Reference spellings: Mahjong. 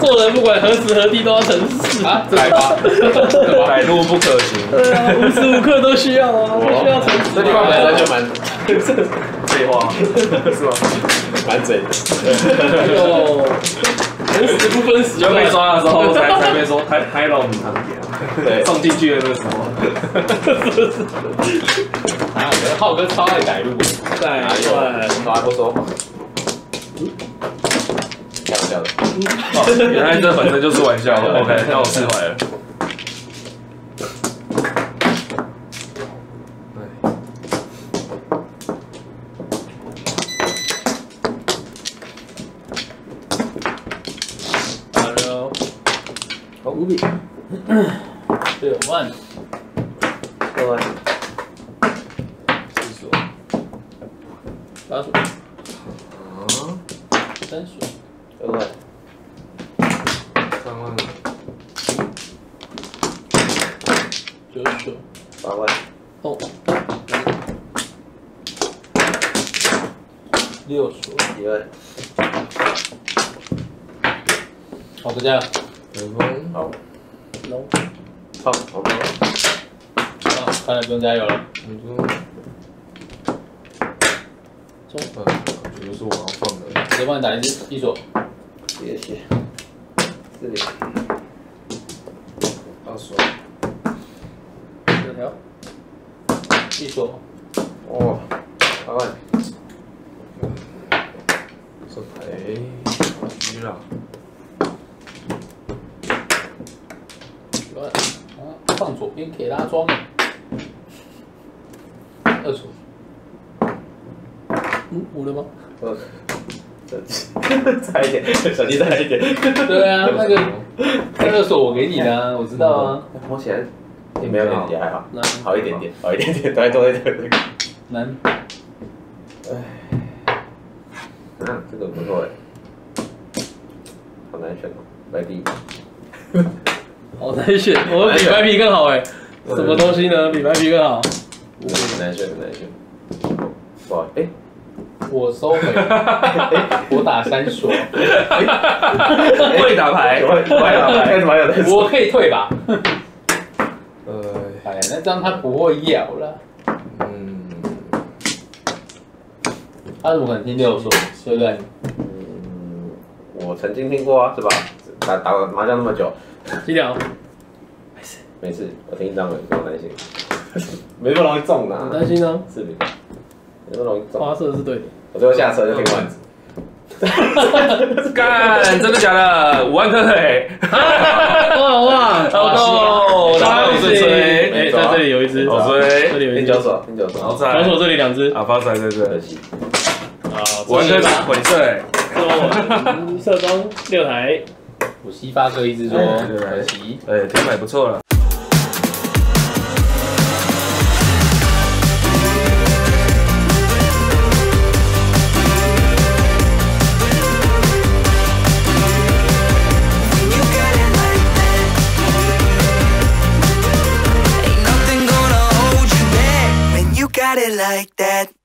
做人不管何时何地都要诚实啊，对吧？百路不可行。对啊，无时无刻都需要啊，都需要诚实。这地方本来就蛮废话，是吧？蛮嘴的。哟，诚实不分时。就被抓的时候才被说拍到米汤底啊，对，送进去的那时候。 啊，浩哥超爱改路，对，从来不说谎，开玩笑的。哦，原来这本身就是玩笑。OK， 那我释怀了。对。Hello， 好五笔。对 ，one， 对。 八水，三水，二万，三万，九水，八万，哦，六水，一万，好，再见。好，龙，好，好，好，看来不用加油了。 中，这就是我要放的。直接帮你打一支一手，谢谢。这里，二手，这条，一手，哦，八万，这牌狙了，九万，啊，放左边可以拉庄，二手。 嗯，五了吗？嗯，差一点，小弟差一点。对啊，那个二手我给你的，我知道啊。我显然也没有，也还好，好一点点，好一点点，再多一点。难。哎，嗯，这个不错哎，好难选哦，白币。好难选，我比白币更好哎。什么东西呢？比白币更好？很难选，很难选。哇，哎。 我收回，我打三手，会打牌，会打牌，我可以退吧？哎，那张他不会要了。嗯，他怎么可能听六手？对不对？嗯，我曾经听过啊，是吧？打麻将那么久，几两？没事，没事，我听一张了，不用担心，没那么容易中啊。担心啊？是的，没那么容易中。花色是对的。 我最后下车就听丸子，干，真的假的？5万颗腿，哇哇，好多，超有水，哎，在这里有一只，好水，这里有一只，9手，9手，9手这里两只，啊，发财在这，可惜，啊，5万颗腿，鬼碎，我射中6台，我西发哥一直说，可惜，哎，天买不错了。Like that.